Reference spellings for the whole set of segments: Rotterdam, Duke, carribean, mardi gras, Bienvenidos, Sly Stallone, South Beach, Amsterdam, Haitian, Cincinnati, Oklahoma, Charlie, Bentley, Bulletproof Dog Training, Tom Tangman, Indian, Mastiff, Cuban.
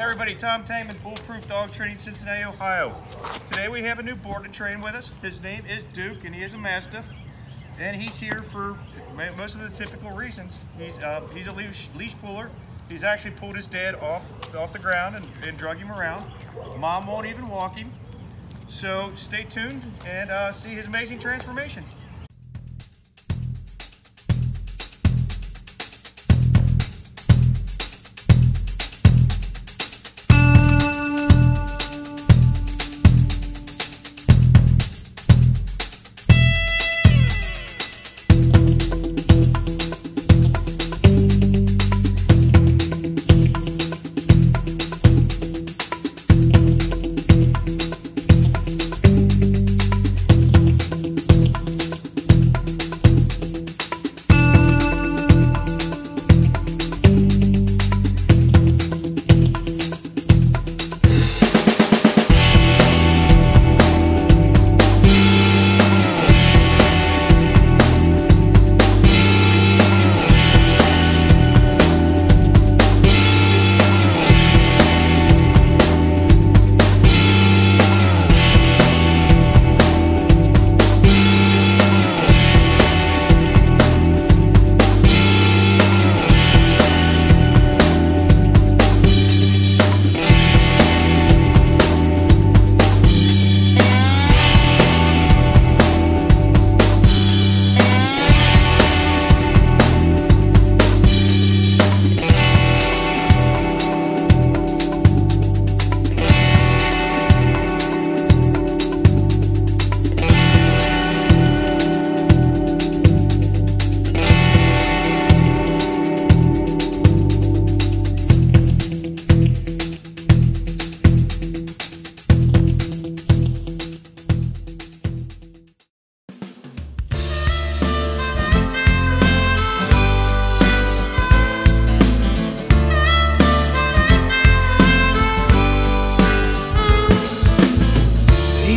Hey everybody, Tom Tangman, Bulletproof Dog Training, Cincinnati, Ohio. Today we have a new board to train with us. His name is Duke and he is a Mastiff. And he's here for most of the typical reasons. He's a leash puller. He's actually pulled his dad off the ground and drug him around. Mom won't even walk him. So stay tuned and see his amazing transformation.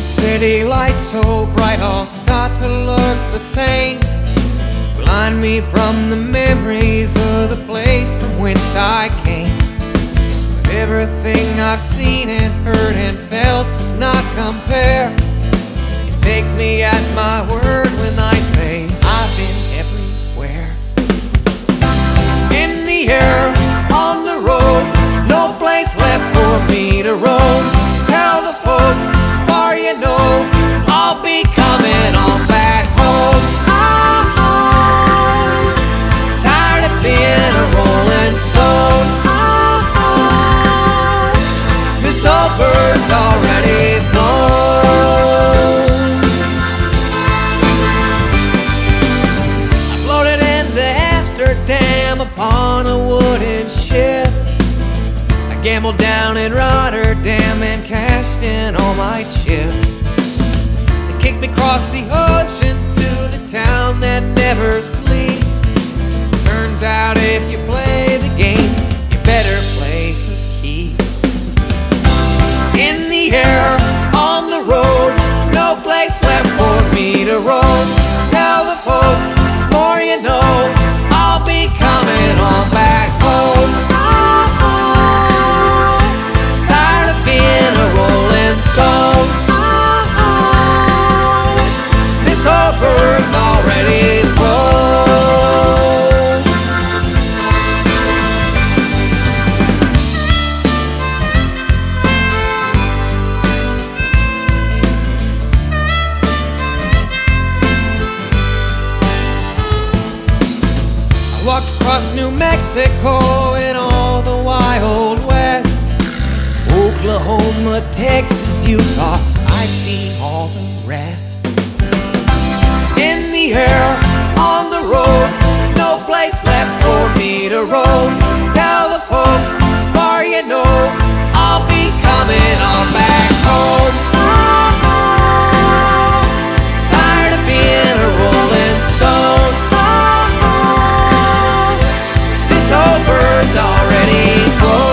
City lights so bright all start to look the same, blind me from the memories of the place from whence I came. But everything I've seen and heard and felt does not compare. You take me at my word when I say I've been everywhere. In the air, on the road, no place left for me to roam. Tell the folks I'll be coming on back home. Oh, tired of being a rolling stone. Oh, this old bird's already flown. I floated into Amsterdam upon a wooden ship. I gambled down in Rotterdam and cashed in all my chips. Kicked me across the ocean to the town that never sleeps. Turns out if you play the game, you better play for keeps. In the air, on the road, no place left for me to roam. Tell the folks, more you know, I'll be coming on back home. Oh, tired of being a rolling stone. Bird's already flown. I walked across New Mexico and all the wild west, Oklahoma, Texas, Utah, I've seen all the rest. In the air, on the road, no place left for me to roam. Tell the folks, far you know, I'll be coming on back home. Oh, tired of being a rolling stone. Oh, this old bird's already flown.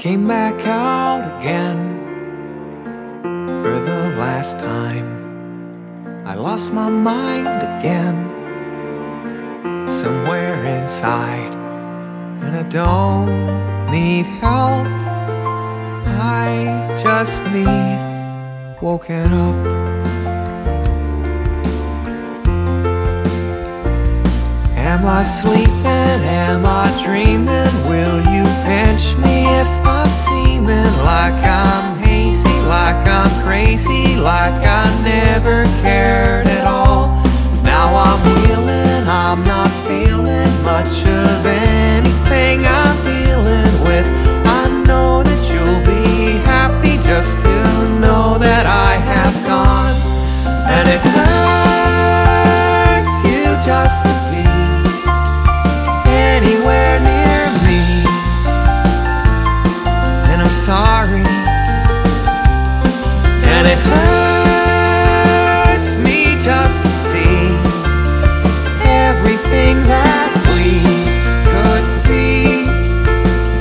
came back out again for the last time. I lost my mind again, somewhere inside, and I don't need help, I just need woken up. Am I sleeping? Am I dreaming? Will you pinch me if I'm seeming like I'm hazy, like I'm crazy, like I never cared at all? Now I'm wheeling, I'm not feeling much of anything I'm dealing with. I know that you'll be happy just to know that I have gone, and it hurts you just to be anywhere near me, and I'm sorry, and it hurts me just to see everything that we could be,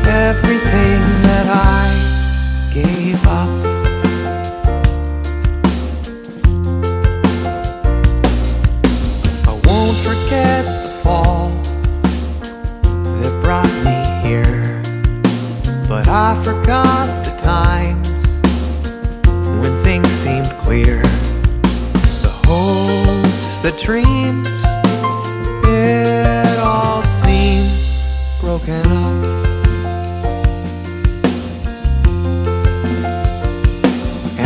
everything that I gave up. I won't forget the fall that brought me here, but I forgot the times when things seemed clear, the hopes, the dreams, it all seems broken up.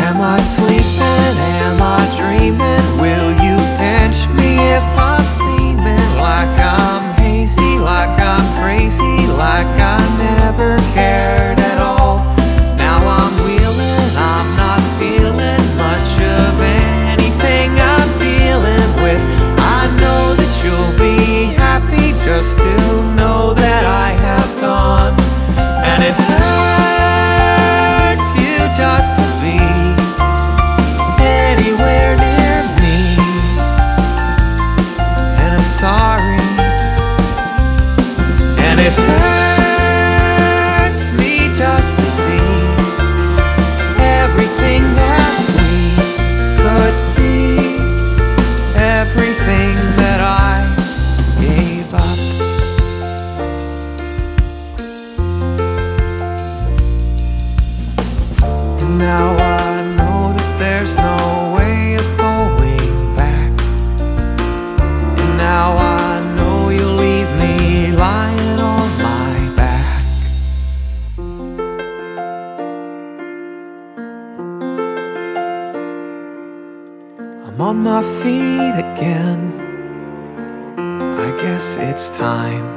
Am I sleeping? Am I dreaming? Will you pinch me if I'm seeming like I'm hazy, like I'm crazy, like I never cared at all? Now I'm wheeling, I'm not feeling much of anything I'm dealing with. I know that you'll be happy just to know that I have gone, and it hurts you just to be anywhere near me, and I'm sorry, and it hurts me just to see everything that we could be, everything that I gave up. And now I know that there's no way of going back, and now I know you'll leave me lying on my back. I'm on my feet again, I guess it's time.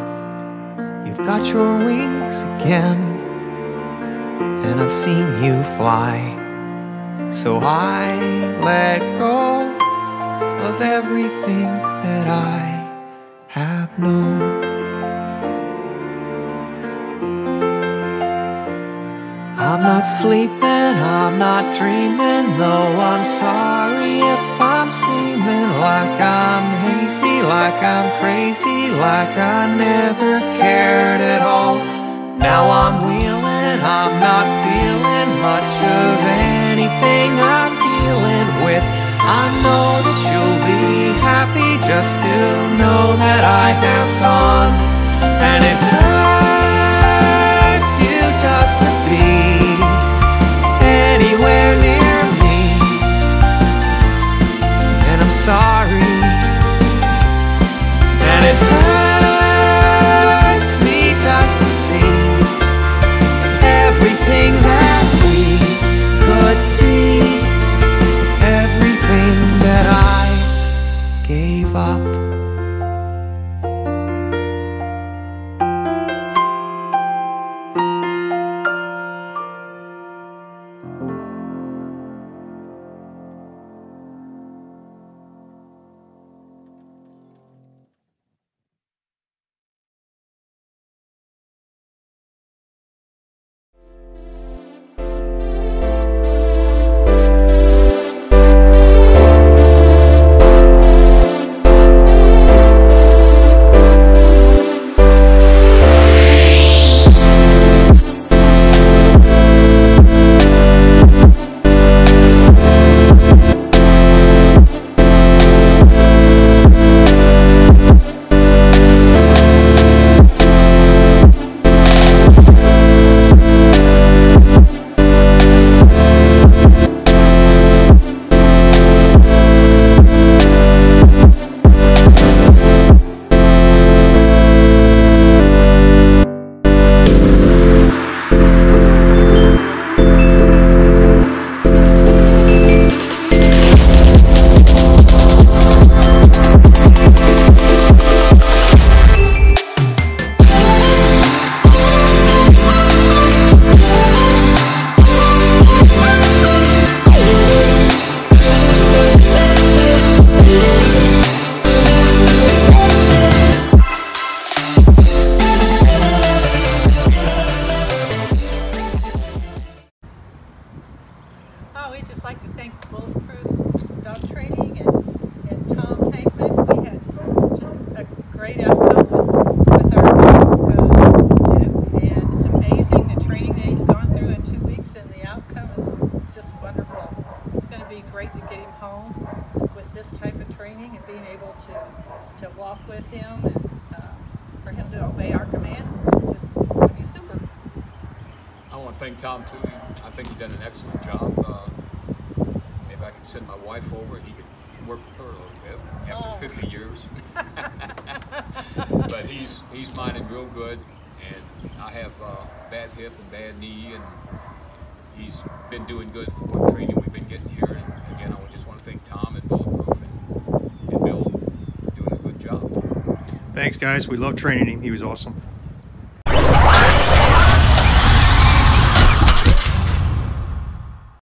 You've got your wings again, and I've seen you fly, so I let go of everything that I have known. I'm not sleeping, I'm not dreaming, though I'm sorry if I'm seeming like I'm hazy, like I'm crazy, like I never cared at all. Now I'm wheeling, I'm not feeling much of anything I'm dealing with. I know that you'll be happy just to know that I have gone, and it hurts you just to be anywhere near me, and I'm sorry, and it hurts me just to see everything that we could be, everything that I gave up. to walk with him and for him to obey our commands. It's just going to be super. I want to thank Tom too. I think he's done an excellent job. Maybe I could send my wife over and he could work with her a little bit after 50 years. But he's minded real good, and I have a bad hip and bad knee, and he's been doing good for what training we've been getting here. And again, I just want to thank Tom and Bulletproof and Bill for doing a good job. Thanks, guys. We love training him. He was awesome.